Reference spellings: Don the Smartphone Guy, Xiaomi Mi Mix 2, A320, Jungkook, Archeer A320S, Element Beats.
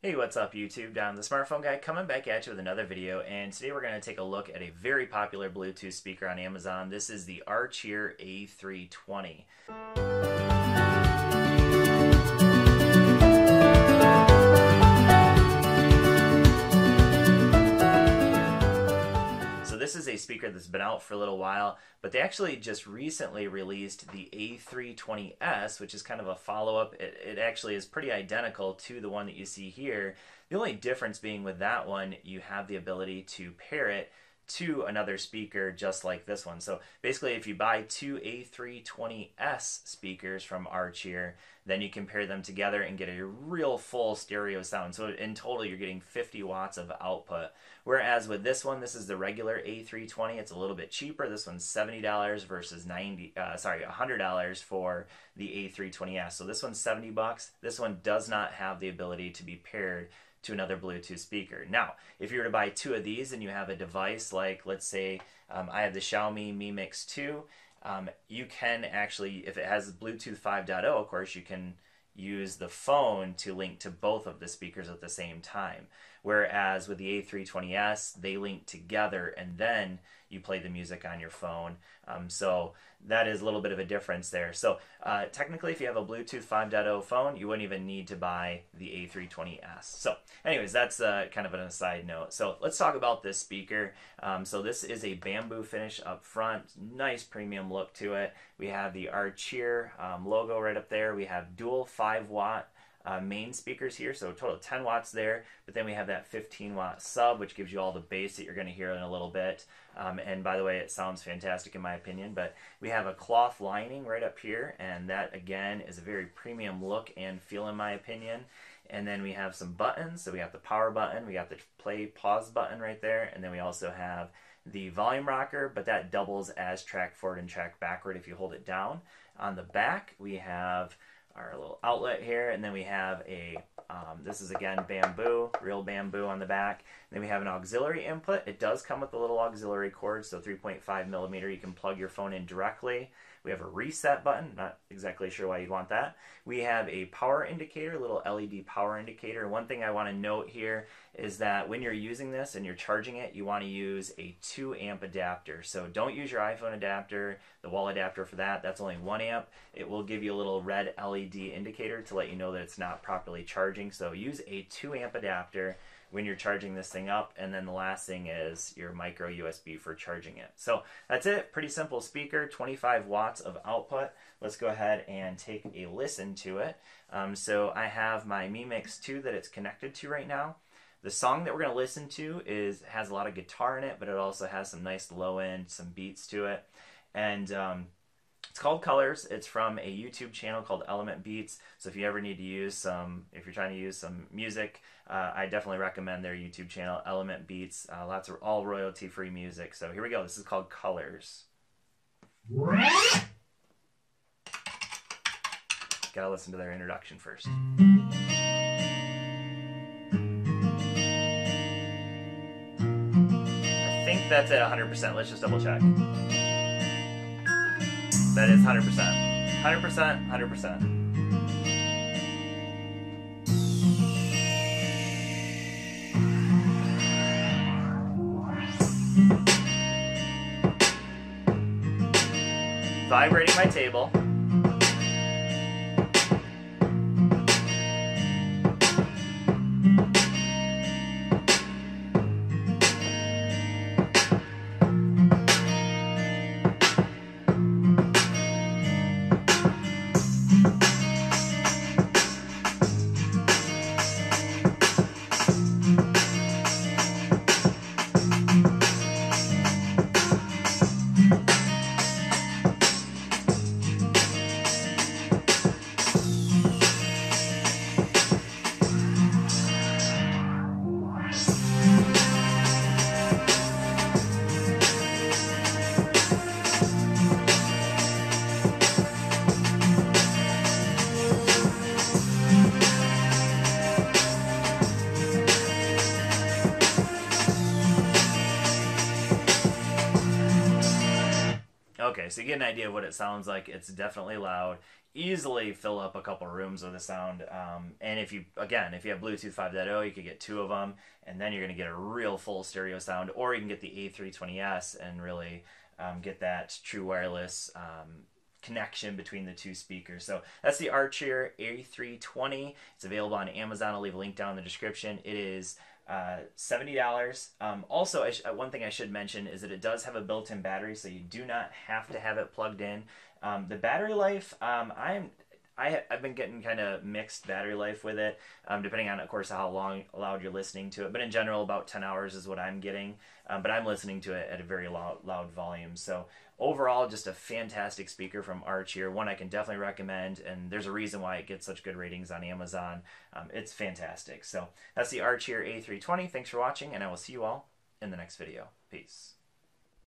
Hey, what's up YouTube? Don the Smartphone Guy coming back at you with another video, and today we're going to take a look at a very popular Bluetooth speaker on Amazon. This is the Archeer A320. So this is a speaker that's been out for a little while, but they actually just recently released the A320S, which is kind of a follow-up. It actually is pretty identical to the one that you see here. The only difference being with that one, you have the ability to pair it to another speaker just like this one. So basically, if you buy two A320S speakers from Archeer, then you can pair them together and get a real full stereo sound. So in total, you're getting 50 watts of output. Whereas with this one, this is the regular A320. It's a little bit cheaper. This one's $70 versus $100 for the A320S. So this one's 70 bucks. This one does not have the ability to be paired to another Bluetooth speaker. Now, if you were to buy two of these and you have a device like, let's say, I have the Xiaomi Mi Mix 2, you can actually, if it has Bluetooth 5.0, of course, you can use the phone to link to both of the speakers at the same time. Whereas with the A320S, they link together and then you play the music on your phone. So that is a little bit of a difference there. So technically, if you have a Bluetooth 5.0 phone, you wouldn't even need to buy the A320S. So anyways, that's kind of a side note. So let's talk about this speaker. So this is a bamboo finish up front, nice premium look to it. We have the Archeer logo right up there. We have dual 5-watt main speakers here, so a total of 10 watts there, but then we have that 15-watt sub, which gives you all the bass that you're going to hear in a little bit. And by the way, it sounds fantastic in my opinion, but we have a cloth lining right up here, and that again is a very premium look and feel in my opinion. And then we have some buttons, so we have the power button, we got the play pause button right there, and then we also have the volume rocker, but that doubles as track forward and track backward if you hold it down. On the back, we have our little outlet here, and then we have a this is again bamboo, real bamboo on the back. And then we have an auxiliary input. It does come with a little auxiliary cord, so 3.5mm, you can plug your phone in directly. We have a reset button, not exactly sure why you'd want that. We have a power indicator, a little LED power indicator. One thing I want to note here is that when you're using this and you're charging it, you want to use a 2-amp adapter. So don't use your iPhone adapter, the wall adapter for that. That's only 1 amp. It will give you a little red LED indicator to let you know that it's not properly charging. So use a 2-amp adapter when you're charging this thing up. And then the last thing is your micro USB for charging it. So that's it. Pretty simple speaker, 25 watts of output. Let's go ahead and take a listen to it. So I have my Mi Mix 2 that it's connected to right now. The song that we're going to listen to has a lot of guitar in it, but it also has some nice low end, some beats to it. And it's called Colors. It's from a YouTube channel called Element Beats. So if you ever need to use some, if you're trying to use some music, I definitely recommend their YouTube channel, Element Beats. Lots of all royalty-free music. So here we go. This is called Colors. Gotta listen to their introduction first. I think that's at 100%. Let's just double check. That is 100%. 100%, 100%. Vibrating my table. anyway, so you get an idea of what it sounds like. It's definitely loud. Easily fill up a couple rooms with the sound, and if you have Bluetooth 5.0, you could get two of them, and then you're going to get a real full stereo sound. Or you can get the A320S and really get that true wireless connection between the two speakers. So that's the Archeer A320. It's available on Amazon. I'll leave a link down in the description. It is $70. Also, one thing I should mention is that it does have a built-in battery, so you do not have to have it plugged in. The battery life, I've been getting kind of mixed battery life with it, depending on, of course, how loud you're listening to it. But in general, about 10 hours is what I'm getting. But I'm listening to it at a very loud volume. So overall, just a fantastic speaker from Archeer. One I can definitely recommend, and there's a reason why it gets such good ratings on Amazon. It's fantastic. So that's the Archeer A320. Thanks for watching, and I will see you all in the next video. Peace.